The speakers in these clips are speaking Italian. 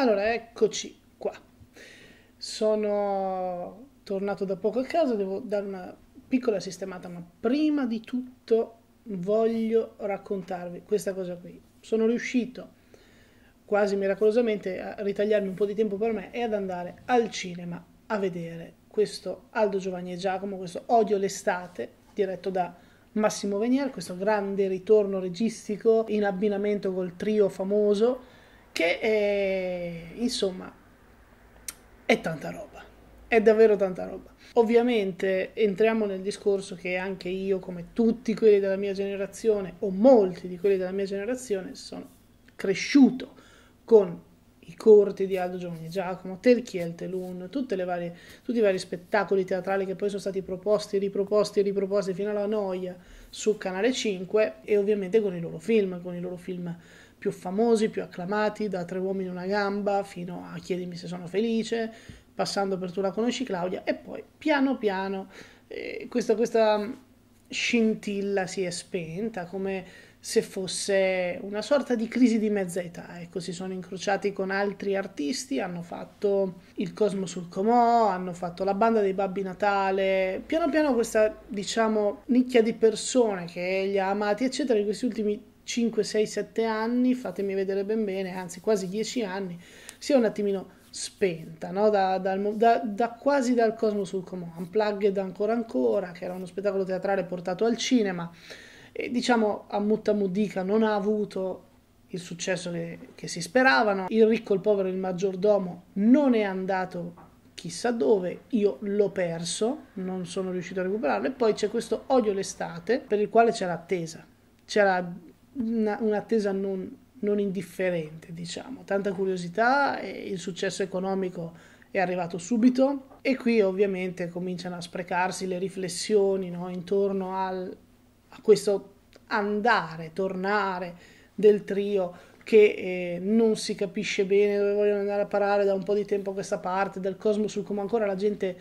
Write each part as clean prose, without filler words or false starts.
Allora, eccoci qua. Sono tornato da poco a casa, devo dare una piccola sistemata, ma prima di tutto voglio raccontarvi questa cosa qui. Sono riuscito quasi miracolosamente a ritagliarmi un po' di tempo per me e ad andare al cinema a vedere questo Aldo Giovanni e Giacomo, questo Odio l'estate, diretto da Massimo Venier, questo grande ritorno registico in abbinamento col trio famoso, che è, insomma, è tanta roba, è davvero tanta roba. Ovviamente entriamo nel discorso che anche io, come tutti quelli della mia generazione, o molti di quelli della mia generazione, sono cresciuto con i corti di Aldo Giovanni e Giacomo, Telchiel Telun, tutti i vari spettacoli teatrali che poi sono stati proposti, riproposti, riproposti fino alla noia su Canale 5, e ovviamente con i loro film più famosi, più acclamati, da Tre Uomini e una Gamba fino a Chiedimi se sono felice, passando per Tu la conosci Claudia, e poi piano piano questa scintilla si è spenta, come se fosse una sorta di crisi di mezza età. Ecco, si sono incrociati con altri artisti, hanno fatto il Cosmo sul Comò, hanno fatto la Banda dei Babbi Natale, piano piano questa, diciamo, nicchia di persone che li ha amati, eccetera, in questi ultimi 5, 6, 7 anni, fatemi vedere ben bene, anzi quasi 10 anni, si è un attimino spenta, no? Quasi dal Cosmo sul Comò, Unplugged ancora, che era uno spettacolo teatrale portato al cinema, e diciamo a mutta mudica non ha avuto il successo che si speravano, Il ricco, il povero, il maggiordomo non è andato chissà dove, io l'ho perso, non sono riuscito a recuperarlo, e poi c'è questo Odio l'estate, per il quale c'è l'attesa, c'era un'attesa non indifferente, diciamo, tanta curiosità, e il successo economico è arrivato subito, e qui ovviamente cominciano a sprecarsi le riflessioni, no? Intorno a questo andare, tornare del trio, che non si capisce bene dove vogliono andare a parare da un po' di tempo a questa parte, del Cosmo sul Comò ancora la gente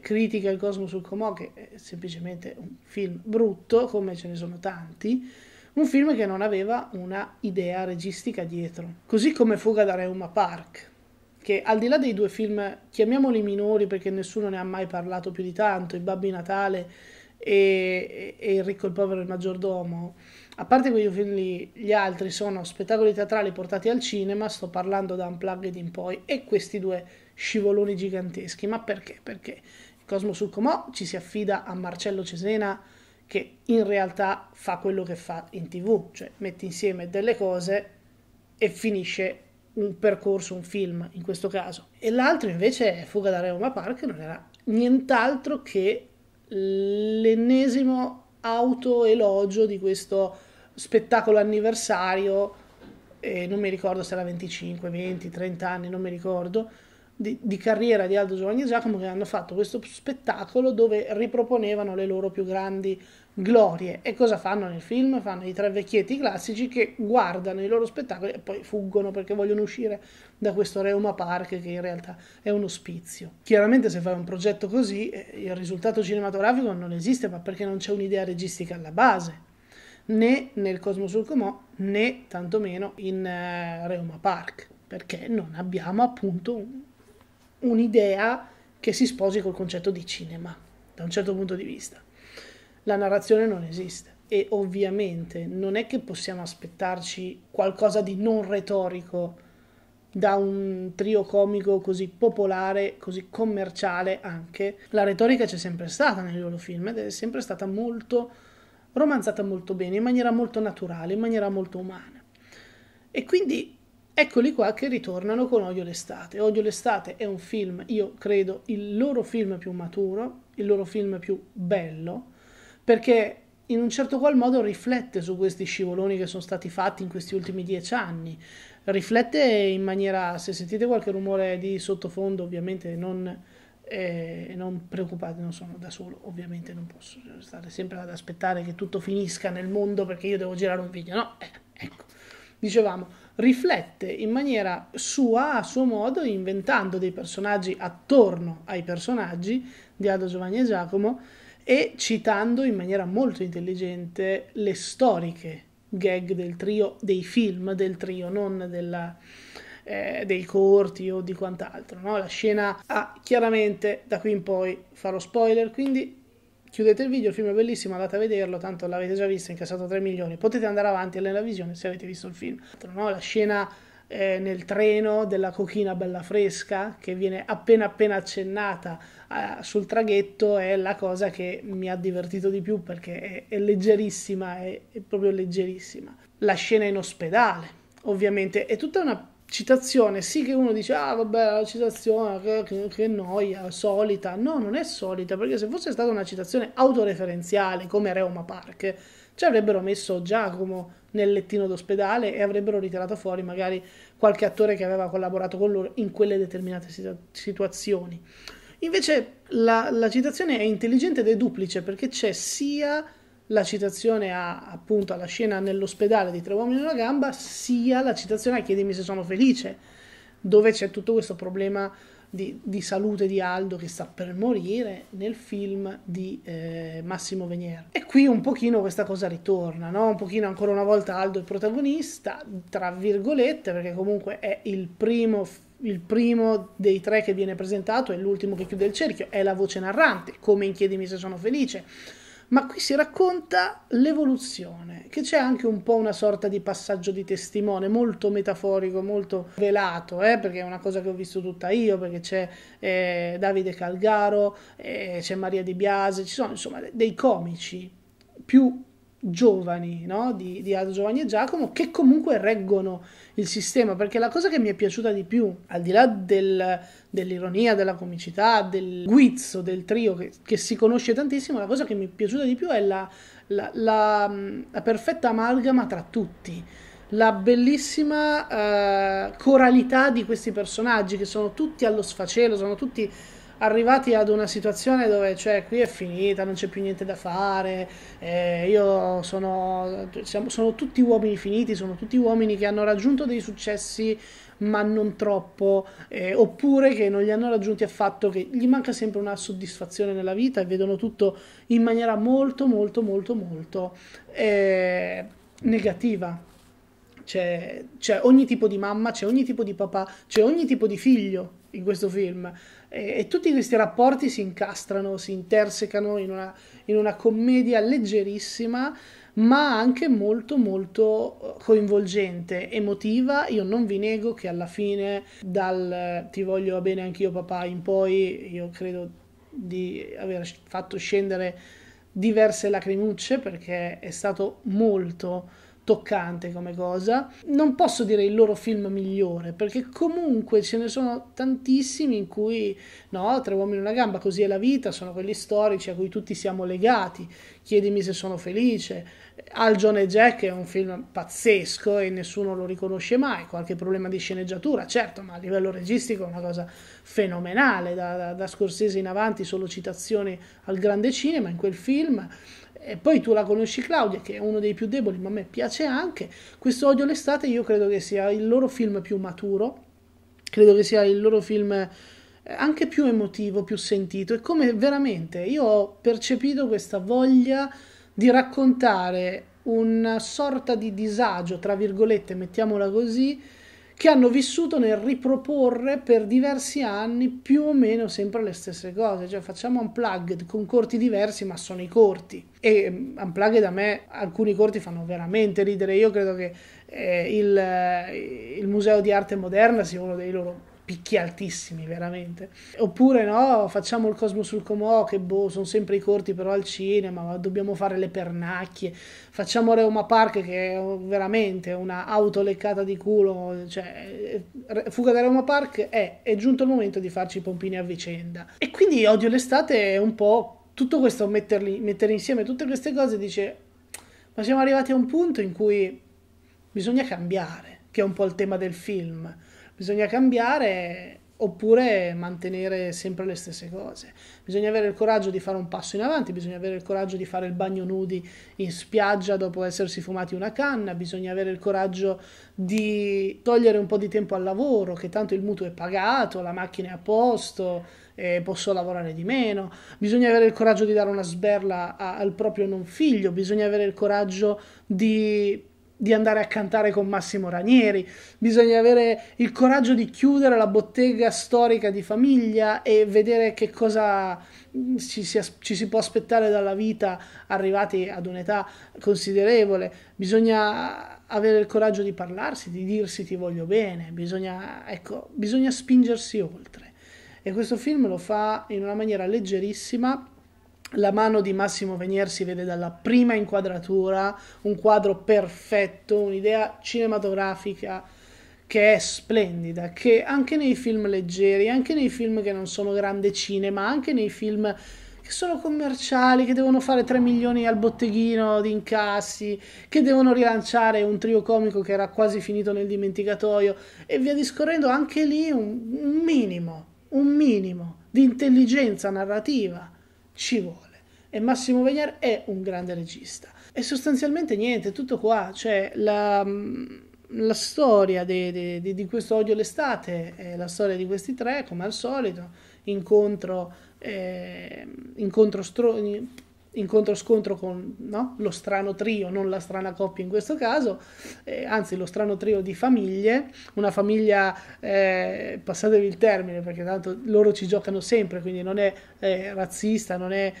critica il Cosmo sul Comò, che è semplicemente un film brutto, come ce ne sono tanti. Un film che non aveva una idea registica dietro. Così come Fuga da Reuma Park, che al di là dei due film, chiamiamoli minori perché nessuno ne ha mai parlato più di tanto, i Babbi Natale e Il ricco, il povero e il maggiordomo, a parte quei due film lì, gli altri sono spettacoli teatrali portati al cinema, sto parlando da Unplugged in poi, e questi due scivoloni giganteschi. Ma perché? Perché il Cosmo sul Comò ci si affida a Marcello Cesena, che in realtà fa quello che fa in TV, cioè mette insieme delle cose e finisce un percorso, un film in questo caso. E l'altro invece è Fuga da Reuma Park, non era nient'altro che l'ennesimo autoelogio di questo spettacolo anniversario, non mi ricordo se era 25, 20, 30 anni, non mi ricordo, di carriera di Aldo Giovanni e Giacomo, che hanno fatto questo spettacolo dove riproponevano le loro più grandi glorie. E cosa fanno nel film? Fanno i tre vecchietti classici che guardano i loro spettacoli e poi fuggono perché vogliono uscire da questo Reuma Park, che in realtà è un ospizio. Chiaramente se fai un progetto così il risultato cinematografico non esiste, ma perché non c'è un'idea registica alla base, né nel Cosmo sul Comò né tantomeno in Reuma Park, perché non abbiamo appunto un'idea che si sposi col concetto di cinema, da un certo punto di vista. La narrazione non esiste, e ovviamente non è che possiamo aspettarci qualcosa di non retorico da un trio comico così popolare, così commerciale anche. La retorica c'è sempre stata nei loro film, ed è sempre stata molto romanzata molto bene, in maniera molto naturale, in maniera molto umana. E quindi eccoli qua che ritornano con Odio l'estate. Odio l'estate è un film, io credo, il loro film più maturo, il loro film più bello, perché in un certo qual modo riflette su questi scivoloni che sono stati fatti in questi ultimi 10 anni. Riflette in maniera, se sentite qualche rumore di sottofondo, ovviamente non preoccupate, non sono da solo, ovviamente non posso stare sempre ad aspettare che tutto finisca nel mondo perché io devo girare un video, no? Ecco, dicevamo, riflette in maniera sua, a suo modo, inventando dei personaggi attorno ai personaggi di Aldo Giovanni e Giacomo, e citando in maniera molto intelligente le storiche gag del trio, dei film del trio, non della, dei corti o di quant'altro, no? La scena ha chiaramente, da qui in poi farò spoiler, quindi chiudete il video, il film è bellissimo, andate a vederlo, tanto l'avete già visto, ha incassato 3 milioni, potete andare avanti nella visione se avete visto il film, no? La scena nel treno della cochina bella fresca che viene appena accennata sul traghetto è la cosa che mi ha divertito di più, perché è leggerissima, è proprio leggerissima. La scena in ospedale, ovviamente, è tutta una citazione, sì, che uno dice ah vabbè, la citazione che noia, solita. No, non è solita, perché se fosse stata una citazione autoreferenziale come Reuma Park ci avrebbero messo Giacomo nel lettino d'ospedale e avrebbero ritirato fuori magari qualche attore che aveva collaborato con loro in quelle determinate situazioni. Invece la citazione è intelligente ed è duplice, perché c'è sia la citazione appunto alla scena nell'ospedale di Tre Uomini e una Gamba, sia la citazione a Chiedimi se sono felice, dove c'è tutto questo problema di salute di Aldo che sta per morire nel film di Massimo Venier. E qui un pochino questa cosa ritorna, no? Un pochino ancora una volta Aldo è protagonista, tra virgolette, perché comunque è il primo dei tre che viene presentato, è l'ultimo che chiude il cerchio, è la voce narrante, come in Chiedimi se sono felice. Ma qui si racconta l'evoluzione, che c'è anche un po' una sorta di passaggio di testimone, molto metaforico, molto velato, perché è una cosa che ho visto tutta io, perché c'è Davide Calgaro, c'è Maria Di Biase, ci sono insomma dei comici più giovani, no? di Aldo Giovanni e Giacomo, che comunque reggono il sistema, perché la cosa che mi è piaciuta di più, al di là dell'ironia, della comicità, del guizzo del trio che si conosce tantissimo, la cosa che mi è piaciuta di più è la perfetta amalgama tra tutti, la bellissima coralità di questi personaggi che sono tutti allo sfacelo, sono tutti arrivati ad una situazione dove, cioè, qui è finita, non c'è più niente da fare, sono tutti uomini finiti, sono tutti uomini che hanno raggiunto dei successi ma non troppo, oppure che non li hanno raggiunti affatto, che gli manca sempre una soddisfazione nella vita e vedono tutto in maniera molto negativa. C'è ogni tipo di mamma, c'è ogni tipo di papà, c'è ogni tipo di figlio in questo film, e tutti questi rapporti si incastrano, si intersecano in una commedia leggerissima ma anche molto coinvolgente, emotiva. Io non vi nego che alla fine, dal "ti voglio bene anch'io papà" in poi, io credo di aver fatto scendere diverse lacrimucce, perché è stato molto toccante come cosa. Non posso dire il loro film migliore, perché comunque ce ne sono tantissimi in cui, no, Tre Uomini e una Gamba, Così è la Vita, sono quelli storici a cui tutti siamo legati, Chiedimi se sono felice, Aldo e Jack è un film pazzesco e nessuno lo riconosce mai, qualche problema di sceneggiatura, certo, ma a livello registico è una cosa fenomenale, da Scorsese in avanti solo citazioni al grande cinema in quel film. E poi Tu la conosci Claudia, che è uno dei più deboli, ma a me piace anche. Questo Odio l'estate io credo che sia il loro film più maturo, credo che sia il loro film anche più emotivo, più sentito. E come veramente io ho percepito questa voglia di raccontare una sorta di disagio, tra virgolette, mettiamola così, che hanno vissuto nel riproporre per diversi anni più o meno sempre le stesse cose, cioè facciamo Unplugged con corti diversi ma sono i corti, e Unplugged a me alcuni corti fanno veramente ridere. Io credo che il Museo di Arte Moderna sia uno dei loro picchi altissimi, veramente. Oppure, no, facciamo il Cosmo sul Comò, che boh, sono sempre i corti però al cinema, ma dobbiamo fare le pernacchie. Facciamo Reuma Park, che è veramente una autoleccata di culo, cioè Fuga da Reuma Park è giunto il momento di farci i pompini a vicenda. E quindi Odio l'estate è un po' tutto questo, mettere insieme tutte queste cose, dice, ma siamo arrivati a un punto in cui bisogna cambiare, che è un po' il tema del film. Bisogna cambiare oppure mantenere sempre le stesse cose. Bisogna avere il coraggio di fare un passo in avanti, bisogna avere il coraggio di fare il bagno nudi in spiaggia dopo essersi fumati una canna, bisogna avere il coraggio di togliere un po' di tempo al lavoro, che tanto il mutuo è pagato, la macchina è a posto, posso lavorare di meno. Bisogna avere il coraggio di dare una sberla al proprio non figlio, bisogna avere il coraggio di di andare a cantare con Massimo Ranieri, bisogna avere il coraggio di chiudere la bottega storica di famiglia e vedere che cosa ci si può aspettare dalla vita arrivati ad un'età considerevole. Bisogna avere il coraggio di parlarsi, di dirsi ti voglio bene, bisogna spingersi oltre, e questo film lo fa in una maniera leggerissima. La mano di Massimo Venier si vede dalla prima inquadratura, un quadro perfetto, un'idea cinematografica che è splendida, che anche nei film leggeri, anche nei film che non sono grande cinema, anche nei film che sono commerciali, che devono fare 3 milioni al botteghino di incassi, che devono rilanciare un trio comico che era quasi finito nel dimenticatoio, e via discorrendo, anche lì un minimo di intelligenza narrativa ci vuole, e Massimo Venier è un grande regista. E sostanzialmente niente, tutto qua, cioè la storia di questo Odio l'estate è la storia di questi tre, come al solito, incontro-scontro con, no? Lo strano trio, non la strana coppia in questo caso, anzi lo strano trio di famiglie, una famiglia, passatevi il termine perché tanto loro ci giocano sempre, quindi non è razzista, non è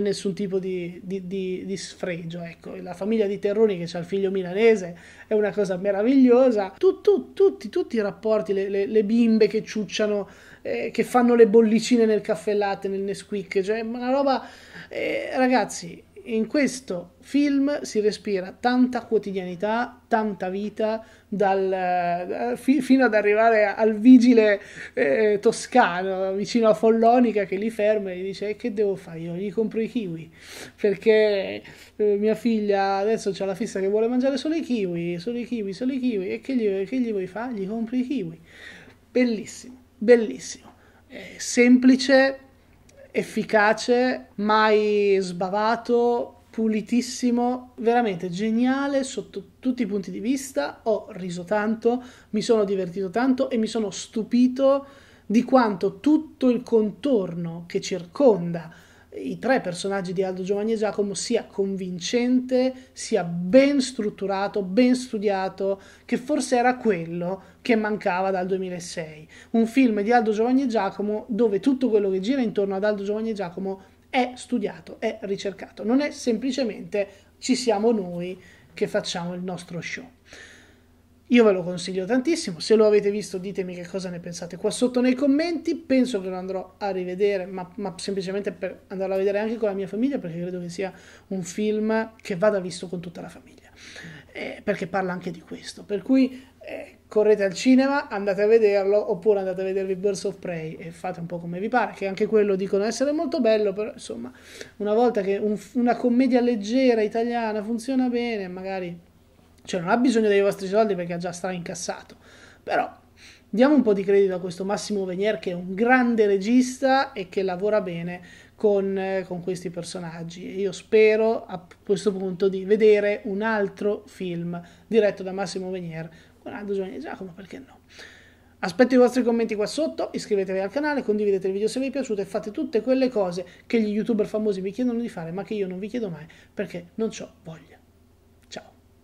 nessun tipo di sfregio, ecco. La famiglia di Terroni che ha il figlio milanese è una cosa meravigliosa, tutti i rapporti, le bimbe che ciucciano, che fanno le bollicine nel caffè latte, nel Nesquik, cioè una roba... ragazzi, in questo film si respira tanta quotidianità, tanta vita, fino ad arrivare al vigile toscano, vicino a Follonica, che li ferma e gli dice che devo fare io? Gli compro i kiwi, perché mia figlia adesso c'ha la fissa che vuole mangiare solo i kiwi, e che gli vuoi fare? Gli compri i kiwi. Bellissimo, semplice, efficace, mai sbavato, pulitissimo, veramente geniale sotto tutti i punti di vista. Ho riso tanto, mi sono divertito tanto e mi sono stupito di quanto tutto il contorno che circonda i tre personaggi di Aldo Giovanni e Giacomo sia convincente, sia ben strutturato, ben studiato, che forse era quello che mancava dal 2006. Un film di Aldo Giovanni e Giacomo dove tutto quello che gira intorno ad Aldo Giovanni e Giacomo è studiato, è ricercato. Non è semplicemente ci siamo noi che facciamo il nostro show. Io ve lo consiglio tantissimo, se lo avete visto ditemi che cosa ne pensate qua sotto nei commenti. Penso che lo andrò a rivedere, ma semplicemente per andarlo a vedere anche con la mia famiglia, perché credo che sia un film che vada visto con tutta la famiglia, perché parla anche di questo, per cui correte al cinema, andate a vederlo, oppure andate a vedervi Birds of Prey e fate un po' come vi pare, che anche quello dicono essere molto bello, però insomma, una volta che una commedia leggera italiana funziona bene, magari... cioè non ha bisogno dei vostri soldi perché ha già incassato, però diamo un po' di credito a questo Massimo Venier che è un grande regista e che lavora bene con questi personaggi. Io spero a questo punto di vedere un altro film diretto da Massimo Venier con Aldo Giovanni e Giacomo, perché no? Aspetto i vostri commenti qua sotto, iscrivetevi al canale, condividete il video se vi è piaciuto e fate tutte quelle cose che gli youtuber famosi vi chiedono di fare ma che io non vi chiedo mai perché non c'ho voglia.